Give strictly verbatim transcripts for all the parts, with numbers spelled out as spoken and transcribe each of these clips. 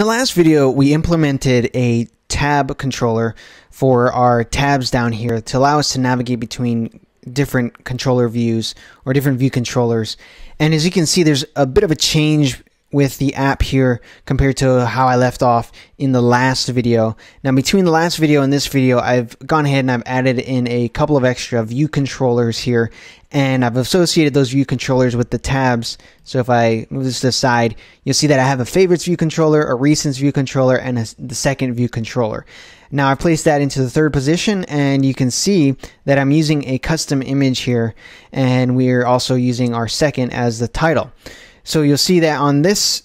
In the last video, we implemented a tab controller for our tabs down here to allow us to navigate between different controller views or different view controllers. And as you can see, there's a bit of a change with the app here compared to how I left off in the last video. Now, between the last video and this video, I've gone ahead and I've added in a couple of extra view controllers here, and I've associated those view controllers with the tabs. So if I move this to the side, you'll see that I have a favorites view controller, a recents view controller, and a, the second view controller. Now I placed that into the third position, and you can see that I'm using a custom image here, and we're also using our second as the title. So you'll see that on this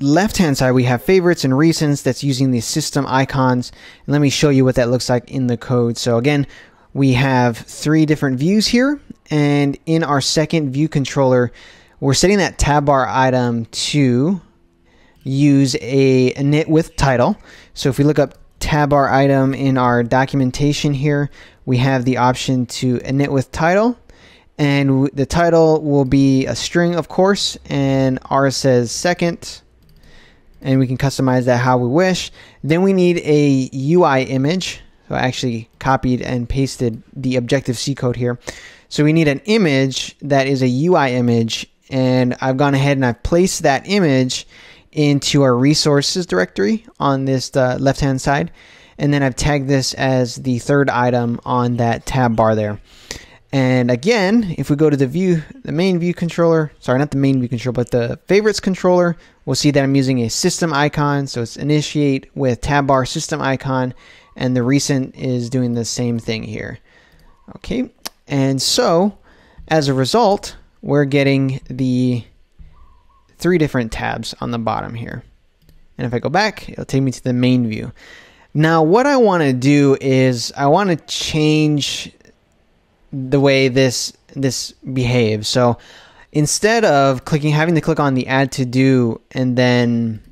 left-hand side, we have favorites and recents that's using the system icons. And let me show you what that looks like in the code. So again, we have three different views here, and in our second view controller, we're setting that tab bar item to use a init with title. So if we look up tab bar item in our documentation here, we have the option to init with title, and the title will be a string, of course, and ours says second, and we can customize that how we wish. Then we need a U I image. So I actually copied and pasted the Objective-C code here. So we need an image that is a U I image, and I've gone ahead and I've placed that image into our resources directory on this uh, left-hand side, and then I've tagged this as the third item on that tab bar there. And again, if we go to the view, the main view controller, sorry, not the main view controller, but the favorites controller, we'll see that I'm using a system icon. So it's initiate with tab bar system icon, and the recent is doing the same thing here. Okay. And so as a result, we're getting the three different tabs on the bottom here. And if I go back, it'll take me to the main view. Now, what I want to do is I want to change the way this this behaves. So instead of clicking having to click on the add to do and then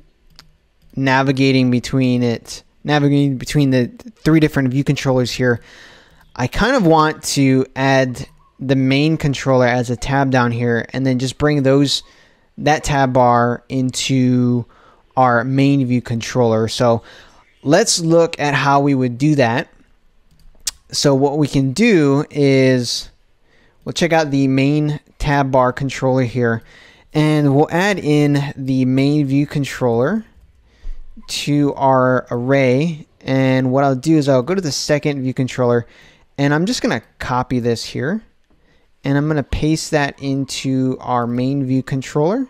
navigating between it navigating between the three different view controllers here, I kind of want to add the main controller as a tab down here and then just bring those that tab bar into our main view controller. So let's look at how we would do that. So what we can do is we'll check out the main tab bar controller here, and we'll add in the main view controller to our array. And what I'll do is I'll go to the second view controller, and I'm just going to copy this here, and I'm going to paste that into our main view controller.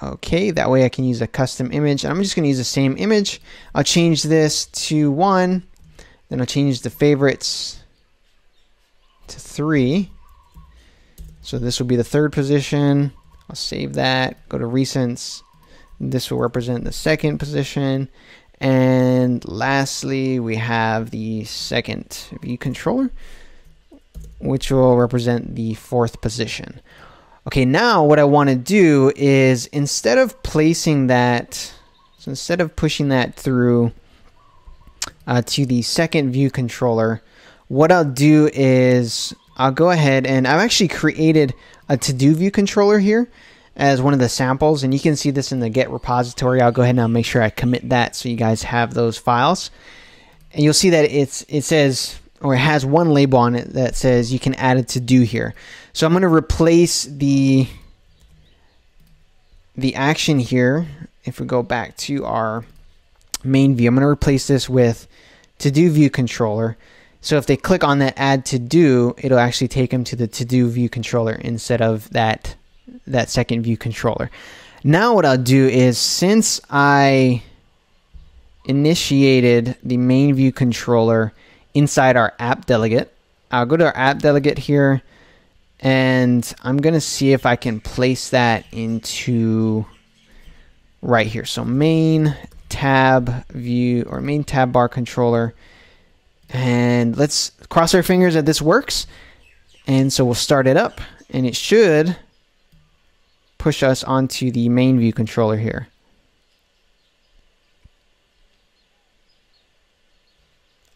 Okay, that way I can use a custom image. I'm just going to use the same image. I'll change this to one. Then I'll change the favorites to three. So this will be the third position. I'll save that. Go to recents. This will represent the second position. And lastly, we have the second view controller, which will represent the fourth position. Okay, now what I want to do is instead of placing that, so instead of pushing that through uh, to the second view controller, what I'll do is I'll go ahead and I've actually created a to-do view controller here as one of the samples, and you can see this in the Git repository. I'll go ahead and I'll make sure I commit that so you guys have those files. And you'll see that it's it says, or it has one label on it that says you can add a to do here. So I'm going to replace the the action here. If we go back to our main view, I'm going to replace this with to do view controller. So if they click on that add to do, it'll actually take them to the to do view controller instead of that that second view controller. Now what I'll do is, since I initiated the main view controller inside our app delegate, I'll go to our app delegate here, and I'm going to see if I can place that into right here. So main tab view or main tab bar controller, and let's cross our fingers that this works. And so we'll start it up, and it should push us onto the main view controller here.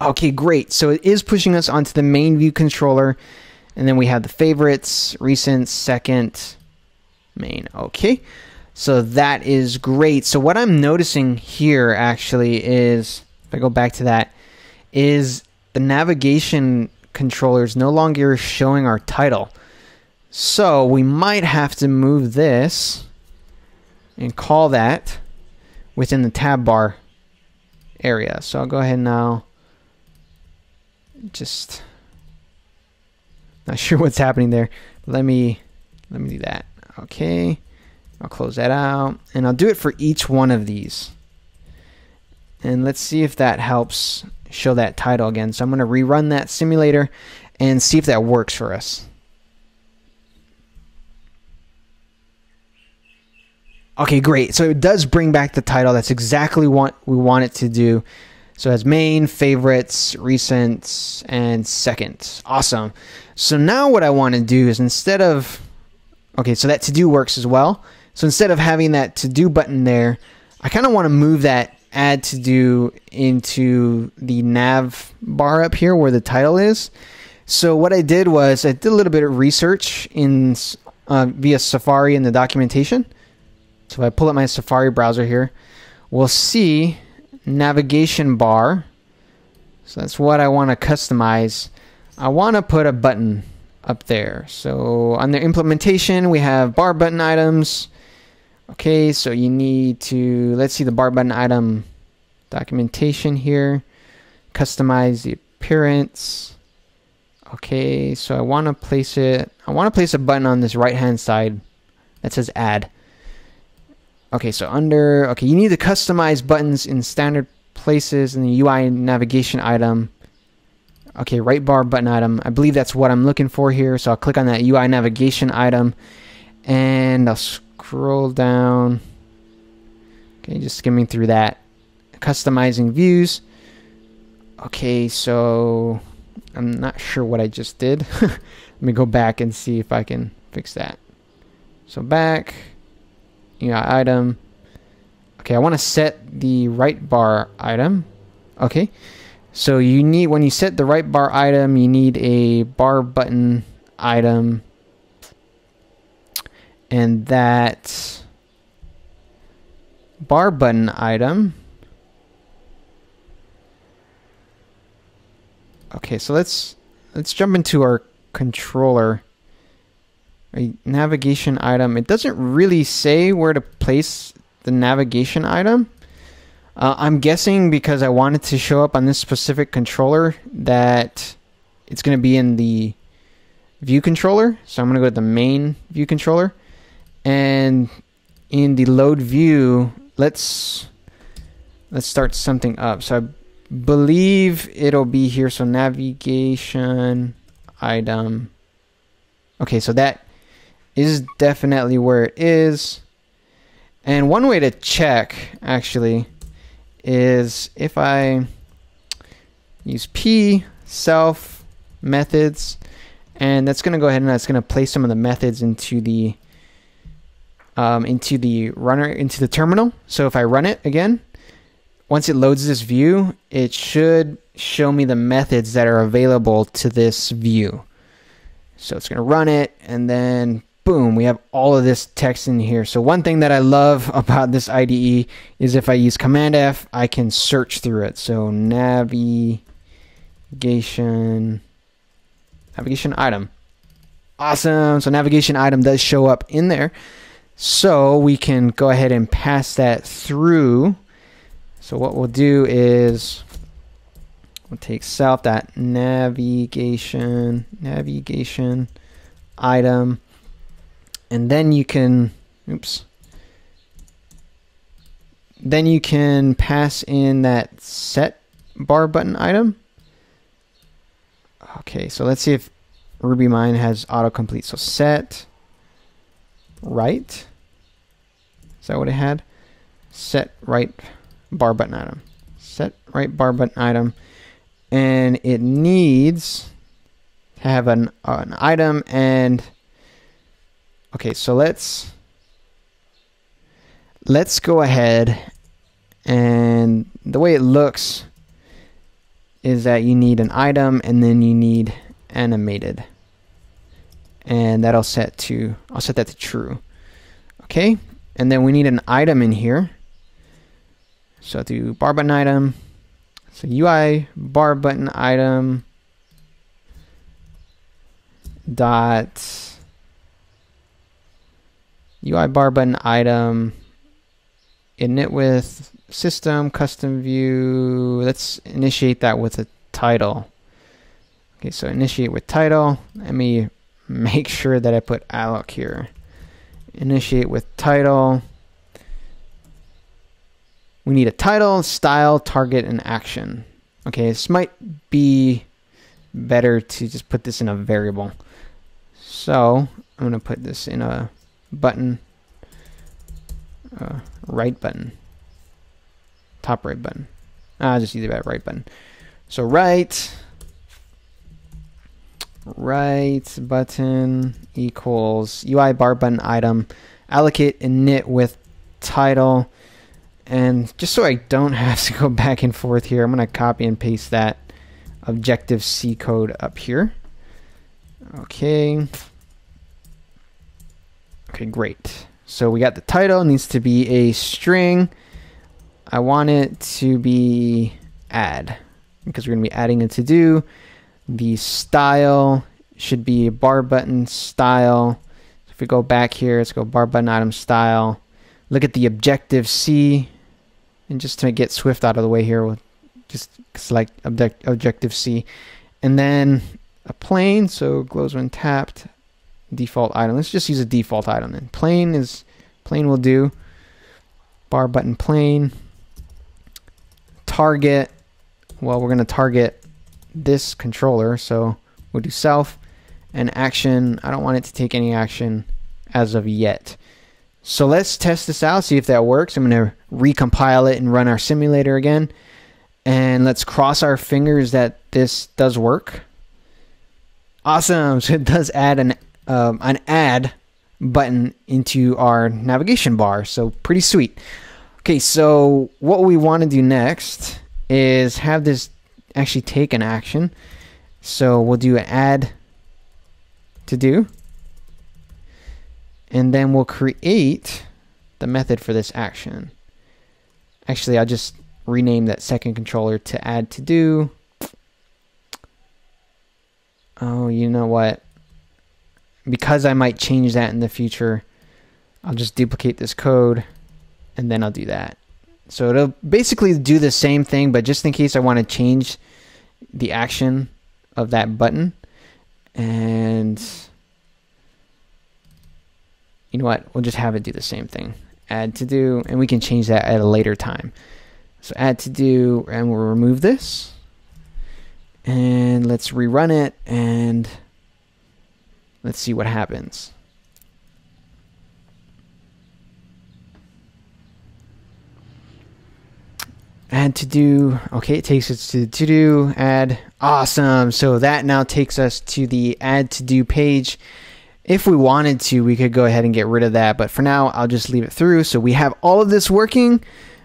Okay, great. So it is pushing us onto the main view controller, and then we have the favorites, recent, second, main. Okay. So that is great. So what I'm noticing here actually is, if I go back to that, is the navigation controller is no longer showing our title. So we might have to move this and call that within the tab bar area. So I'll go ahead now. Just not sure what's happening there. Let me let me do that. Okay. I'll close that out, and I'll do it for each one of these. And let's see if that helps show that title again. So I'm going to rerun that simulator and see if that works for us. Okay, great. So it does bring back the title. That's exactly what we want it to do. So it has main, favorites, recent, and second. Awesome. So now what I want to do is instead of... Okay, so that to-do works as well. So instead of having that to-do button there, I kind of want to move that add to-do into the nav bar up here where the title is. So what I did was I did a little bit of research in uh, via Safari in the documentation. So if I pull up my Safari browser here, we'll see navigation bar. So that's what I want to customize. I want to put a button up there. So on the implementation, we have bar button items. Okay, so you need to, let's see the bar button item documentation here. Customize the appearance. Okay, so I want to place it, I want to place a button on this right-hand side that says add. Okay, so under, okay, you need to customize buttons in standard places in the U I navigation item. Okay, right bar button item. I believe that's what I'm looking for here. So I'll click on that U I navigation item and I'll scroll down. Okay, just skimming through that. Customizing views. Okay, so I'm not sure what I just did. Let me go back and see if I can fix that. So back, U I item. Okay, I want to set the right bar item. Okay. So you need, when you set the right bar item, you need a bar button item, and that bar button item. Okay, so let's let's jump into our controller. A navigation item. It doesn't really say where to place the navigation item. Uh, I'm guessing because I wanted to show up on this specific controller that it's going to be in the view controller. So I'm going to go to the main view controller. And in the load view, let's let's start something up. So I believe it'll be here. So navigation item. Okay, so that is definitely where it is. And one way to check, actually, is if I use p self methods, and that's going to go ahead and that's going to place some of the methods into the um, into the runner, into the terminal. So if I run it again, once it loads this view, it should show me the methods that are available to this view. So it's going to run it, and then boom, we have all of this text in here. So one thing that I love about this I D E is if I use Command F, I can search through it. So navigation, navigation item. Awesome. So navigation item does show up in there. So we can go ahead and pass that through. So what we'll do is we'll take self.navigation, navigation item. And then you can, oops, then you can pass in that set bar button item. Okay, so let's see if RubyMine has autocomplete. So set right, is that what it had? Set right bar button item, set right bar button item. And it needs to have an, uh, an item and okay, so let's let's go ahead, and the way it looks is that you need an item and then you need animated, and that'll set to I'll set that to true. Okay, And then we need an item in here. So do bar button item. So U I bar button item dot U I bar button item init with system custom view. Let's initiate that with a title. Okay, so initiate with title. Let me make sure that I put alloc here. Initiate with title. We need a title, style, target, and action. Okay, this might be better to just put this in a variable. So I'm gonna put this in a button, uh, right button, top right button. I'll just use that right button. So right, right button equals U I bar button item, allocate init with title. And just so I don't have to go back and forth here, I'm gonna copy and paste that Objective-C code up here. Okay. Okay, great. So we got the title, it needs to be a string. I want it to be add, because we're gonna be adding a to-do. The style should be bar button style. If we go back here, let's go bar button item style. Look at the Objective-C, and just to get Swift out of the way here, we'll just select object, Objective-C, and then a plain, so glows when tapped, default item. Let's just use a default item then. Plain is, plain will do, bar button plain, target, well, we're gonna target this controller, so we'll do self, and action, I don't want it to take any action as of yet. So let's test this out, see if that works. I'm going to recompile it and run our simulator again. And let's cross our fingers that this does work. Awesome, so it does add an, um, an add button into our navigation bar, so pretty sweet. Okay, so what we want to do next is have this actually take an action. So we'll do an add to do. And then we'll create the method for this action. Actually, I'll just rename that second controller to add to do. Oh, you know what? Because I might change that in the future, I'll just duplicate this code and then I'll do that. So it'll basically do the same thing, but just in case I want to change the action of that button. And you know what, we'll just have it do the same thing. Add to do, and we can change that at a later time. So add to do, and we'll remove this. And let's rerun it, and let's see what happens. Add to do, okay, it takes us to the to do, add, awesome. So that now takes us to the add to do page. If we wanted to, we could go ahead and get rid of that, but for now, I'll just leave it through. So we have all of this working.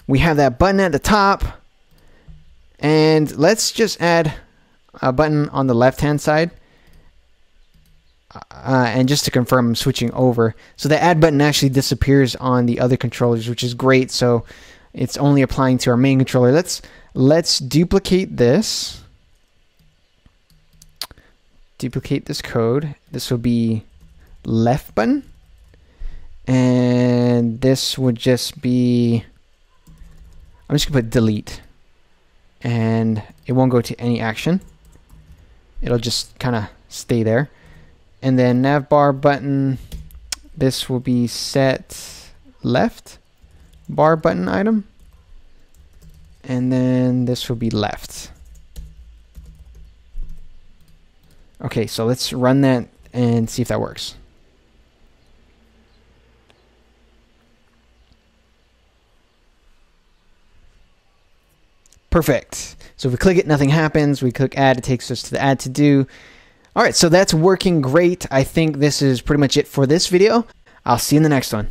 We have that button at the top. And let's just add a button on the left-hand side. Uh, and just to confirm, I'm switching over. So the add button actually disappears on the other controllers, which is great. So it's only applying to our main controller. Let's, let's duplicate this. Duplicate this code. This will be left button, and this would just be, I'm just gonna put delete, and it won't go to any action, it'll just kinda stay there. And then nav bar button, this will be set left bar button item, and then this will be left. Okay, so let's run that and see if that works. Perfect. So if we click it, nothing happens. We click add, it takes us to the add to do. All right, so that's working great. I think this is pretty much it for this video. I'll see you in the next one.